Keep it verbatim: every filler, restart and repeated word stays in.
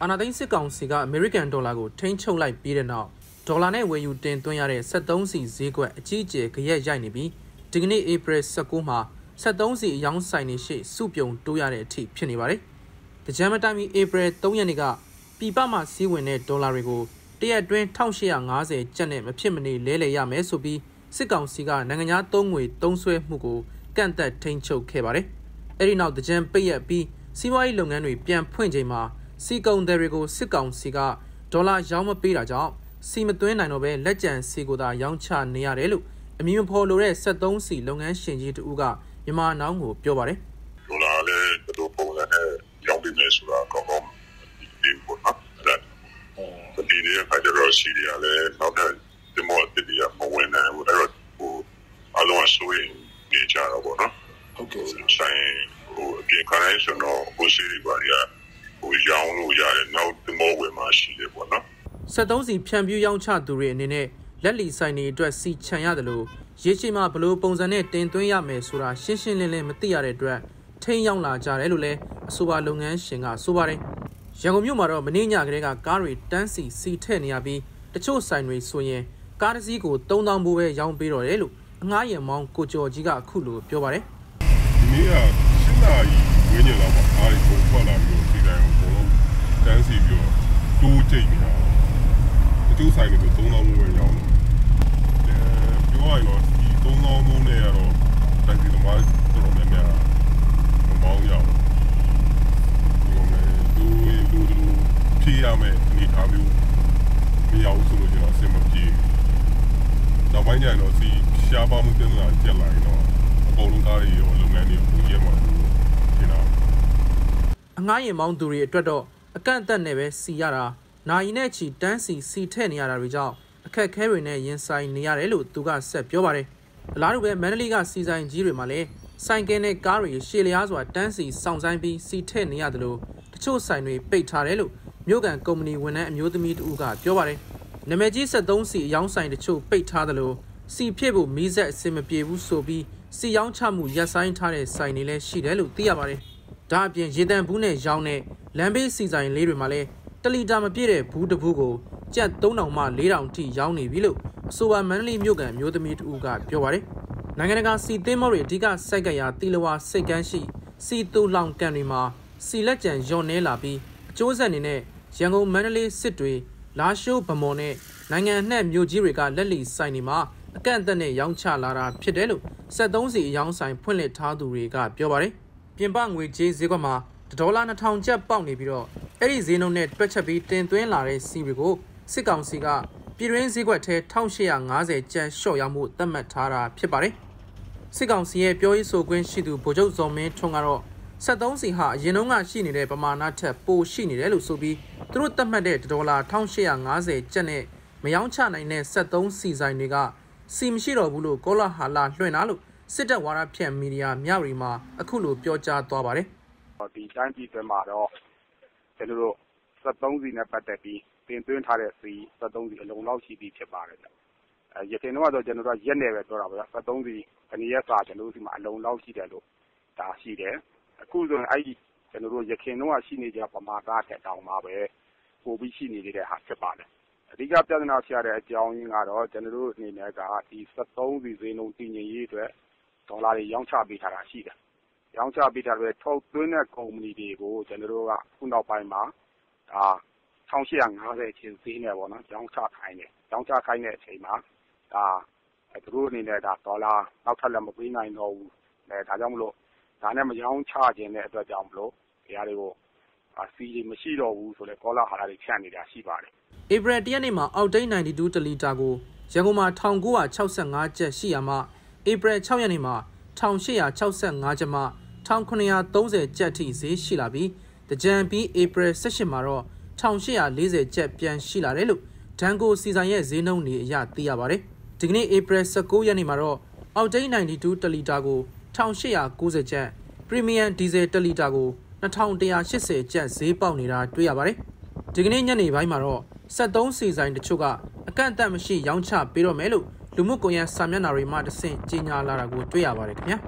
阿那丁斯港是个 American dollar 股，听出来比的呢。 Dollar 呢位于点多亚的十东西机构，季节可以在那边。今年 April 十九号，十东西阳线呢是数标多亚的贴偏的吧嘞。在这么大米 April 多亚那个，比巴马西文的 Dollar 股，第二段套息啊，伢子真的没偏门的，来来也没收比。是讲是个，那个伢东为东水木股，简单听出开吧嘞。而你脑子真不也比，是话伊龙眼内变偏在嘛？是讲的这个是讲是个 Dollar 要么比了涨。 စီမသွင်းနိုင်တော့ပဲလက်ကျန်စီကိုသာရောင်းချနေရတယ်လို့အမည်မဖော်လိုတဲ့73စီလုပ်ငန်းရှင်ကြီးတူကမြန်မာနောင်းကိုပြောပါတယ်ဒေါ်လာလည်းတို့ပုံစံနဲ့ရောင်းပြီးမယ်ဆိုတာကောင်းကောင်းဒီပေါ်မှာအဲ့ဒါဒီနေ့ခါကျတော့စီရီယာလည်းနောက်ထပ်ဒီမော့တတိယမဝင်နိုင်ဘူးအဲ့တော့ဟိုအလုံးအစိုးရနေကြတော့ပေါ့နော်ဟုတ်ကဲ့ဆိုင်ဟိုအပြင်ခရိုင်းဆိုတော့ဟိုစီရီဘာတွေကဟိုရောင်းလို့ရတယ်နောက်ဒီမော့ဝင်မှရှိတယ်ပေါ့နော် 73စီဖြန့်ပြူးရောင်းချသူတွေအနေနဲ့လက်လီဆိုင်တွေအတွက်စီချန်ရတယ်လို့ရေရှိမှဘလို့ပုံစံနဲ့တင်သွင်းရမယ်ဆိုတာရှင်းရှင်းလင်းလင်းမသိရတဲ့အတွက်ထိန်းရောက်လာကြတယ်လို့လည်းအဆိုပါလုပ်ငန်းရှင်ကဆိုပါတယ်ရန်ကုန်မြို့မှာတော့မနေ့ညကလေးကကားတွေတန်းစီစီထည့်နေရပြီးတချို့ဆိုင်တွေဆိုရင်ကားတစ်စီးကိုသုံးသောင်းဘူးပဲရောင်းပေးတော့တယ်လို့အငှားရံမောင်းကိုကျော်ကြီးကအခုလိုပြောပါတယ်ဒီနေ့ကရှင်းလာကြီးဝင်းနေလာပါအားတွေပုံထွက်လာပြီးစီတိုင်းကိုပုံလုံးတန်းစီပြီးတော့တိုးကျိတ်နေတာ 丢菜里头东刀木味料了，呃，另外一个是东刀木那个，但是他妈这种面面啊，很忙呀。我们都都都皮呀没，你看没有？没要素了就那什么皮，那半年了是下半木跟那接来了，包龙家里有龙眼的有野毛，对啦。俺也忙多哩，这都，干等那边洗呀啦。 နိုင်နဲ့ချီတန်းစီစီထည့်နေရတာတွေကြောင့်အခက်ခဲတွေနဲ့ရင်ဆိုင်နေရတယ်လို့သူကဆက်ပြောပါတယ်။အလားတူပဲမန္တလေးကစီဆိုင်ကြီးတွေမှာလည်းဆိုင်ကင်းနဲ့ကားတွေရှည်လျားစွာတန်းစီစောင့်ဆိုင်ပြီးစီထည့်နေရတယ်လို့တချို့ဆိုင်တွေပိတ်ထားတယ်လို့မြို့ကန်ကုမ္ပဏီဝန်ထမ်းအမျိုးသမီးတူကပြောပါတယ်။နာမည်ကြီး73စီအယောင်းဆိုင်တချို့ပိတ်ထားတယ်လို့စီဖြည့်ဖို့မီးစက်အဆင်မပြေဘူးဆိုပြီးစီယောင်းချမှုရပ်ဆိုင်ထားတဲ့ဆိုင်တွေလည်းရှိတယ်လို့သိရပါတယ်။ဒါအပြင်ရေတံဘူးနဲ့ရောင်းတဲ့လမ်းဘေးစီဆိုင်လေးတွေမှာလည်း တလီတာမပြည့်တဲ့ဘူးတစ်ဘူးကိုကျပ်သုံးထောင်မှ လေးထောင်ထိရောင်းနေပြီလို့အဆိုပါမန္တလေးမြို့ကမြို့သမီးတူကပြောပါတယ်။နိုင်ငံတကာစီသင်းမော်တွေအဓိကစိုက်ကရာတီလဝါစိတ်ကန်းရှိစီတူလောင်ကန်တွေမှာစီလက်ကျန်ညွန်နေလာပြီးအကျိုးဆက်အနေနဲ့ရန်ကုန်မန္တလေးစစ်တွေလာရှိုးဗမော်နဲ့နိုင်ငံအနှံ့မြို့ကြီးတွေကလက်လီဆိုင်တွေမှာအကန့်အသတ်နဲ့ရောင်းချလာတာဖြစ်တယ်လို့73စီအရောင်းဆိုင်ဖွင့်လှစ်ထားသူတွေကပြောပါတယ်။ပြင်ပငွေကြေးဈေးကွက်မှာ ဒေါ်လာ နှစ်ထောင် ကျပ်ပေါက်နေပြီးတော့အဲ့ဒီဈေးနှုန်းနဲ့တွက်ချက်ပြီးတင်သွင်းလာတဲ့စီးတွေကိုစစ်ကောင်စီကပြည်တွင်းဈေးကွက်ထဲတစ်ထောင် ၈ရာ ၅ဆယ်ကျပ်လျှော့ရောင်းမှုသတ်မှတ်ထားတာဖြစ်ပါတယ်။စစ်ကောင်စီရဲ့ပြောရေးဆိုခွင့်ရှိသူဗိုလ်ချုပ်ဇော်မင်းထွန်းကတော့73စီဟာအရင်တုန်းကရှိနေတဲ့ပမာဏထက်ပိုရှိနေတယ်လို့ဆိုပြီးသူတို့သတ်မှတ်တဲ့ဒေါ်လာ တစ်ထောင် ၈ရာ ၅ဆယ်ကျပ်နဲ့မရောင်းချနိုင်တဲ့73စီဆိုင်တွေကစီမရှိတော့ဘူးလို့ကောလာဟာလာလွှင့်တာလို့စစ်တပ်ဝါဒဖြန့်မီဒီယာမြရီမှာအခုလိုပြောကြားသွားပါတယ်။ ဒီတိုင်းပြည်ပြန်မှာတော့ကျွန်တော်တို့73စီနဲ့ပတ်သက်ပြီးတင်သွင်းထားတဲ့စီ73စီအလုံးလောက်ရှိပြီးဖြစ်ပါတယ်။အဲရတင်တော့ဆိုကျွန်တော်တို့ရက်နယ်ပဲပြောတာပေါ့ဗျာ73စီခဏရက်စာကျွန်တော်တို့ဒီမှာအလုံးလောက်ရှိတယ်လို့ဒါရှိတယ်။အခုဆိုရင်အဲ့ဒီကျွန်တော်တို့ရခင်တော့ရှိနေကြပမာဏထက်တောင်မှပဲပိုပြီးရှိနေနေတဲ့ဟာဖြစ်ပါတယ်။အဓိကပြဿနာဖြစ်ရတဲ့အကြောင်းရင်းကတော့ကျွန်တော်တို့အနေနဲ့ကဒီ73စီဈေးနှုန်းတည်ငြိမ်ရေးအတွက်ဒေါ်လာတွေရောင်းချပေးထားတာရှိတယ်။ ရောင်းချပေးတာတွေထုတ်သွင်းတဲ့ကုမ္ပဏီတွေကိုကျွန်တော်တို့ကခုနောက်ပိုင်းမှာဒါတစ်ထောင် ၈ရာ ၅ဆယ်ချင်းဈေးနဲ့ပေါ့နော်ရောင်းချခိုင်းတယ်ရောင်းချခိုင်းတဲ့အချိန်မှာဒါသူတို့အနေနဲ့ဒါဒေါ်လာနောက်ထပ်လည်းမပေးနိုင်တော့ဘူးအဲဒါကြောင့်မလို့ဒါနဲ့မရောင်းချခြင်းတဲ့အတွက်ကြောင့်မလို့ဒီဟာတွေကိုစီးတွေမရှိတော့ဘူးဆိုလဲကောလာဟာလာတွေဖြန့်နေတာရှိပါတယ်ဧပြီလ တစ် ရက်နေ့မှာအောက်တိတ်92တလီတာကိုရန်ကုန်မှာတစ်ထောင် ၉ရာ ၆ဆယ့်ငါကျပ်ရှိရမှာဧပြီလ ၆ ရက်နေ့မှာ တစ်ထောင် ၈ရာ ၆ဆယ့်ငါကျပ်မှ တစ်ထောင် ၇ရာ ၃ဆယ်ကျပ်ထိဈေးရှိလာပြီးတကြံပြီး April ၁၈ မှာတော့ တစ်ထောင် ၈ရာ ၄ဆယ်ကျပ်ပြန်ရှိလာတယ်လို့ဒန်ကိုစီဆိုင်ရဲ့ဈေးနှုန်းတွေအရသိရပါတယ်ဒီကနေ့ April ၁၉ ရက်နေ့မှာတော့ Octane 92 တစ်လီတာကို တစ်ထောင် ၈ရာ ၉ဆယ်ကျပ် Premium Diesel တစ်လီတာကို နှစ်ထောင် တစ်ရာ ၈ဆယ်ကျပ်ဈေးပေါက်နေတာတွေ့ရပါတယ်ဒီကနေ့ညနေပိုင်းမှာတော့73စီဆိုင်တချို့ကအကန့်အသတ်မရှိရောင်းချပေးတော့မယ်လို့ လူမှုကွန်ရက်စာမျက်နှာတွေမှာတဆင့်ကြေညာလာတာကိုတွေ့ရပါတယ်ခင်ဗျာ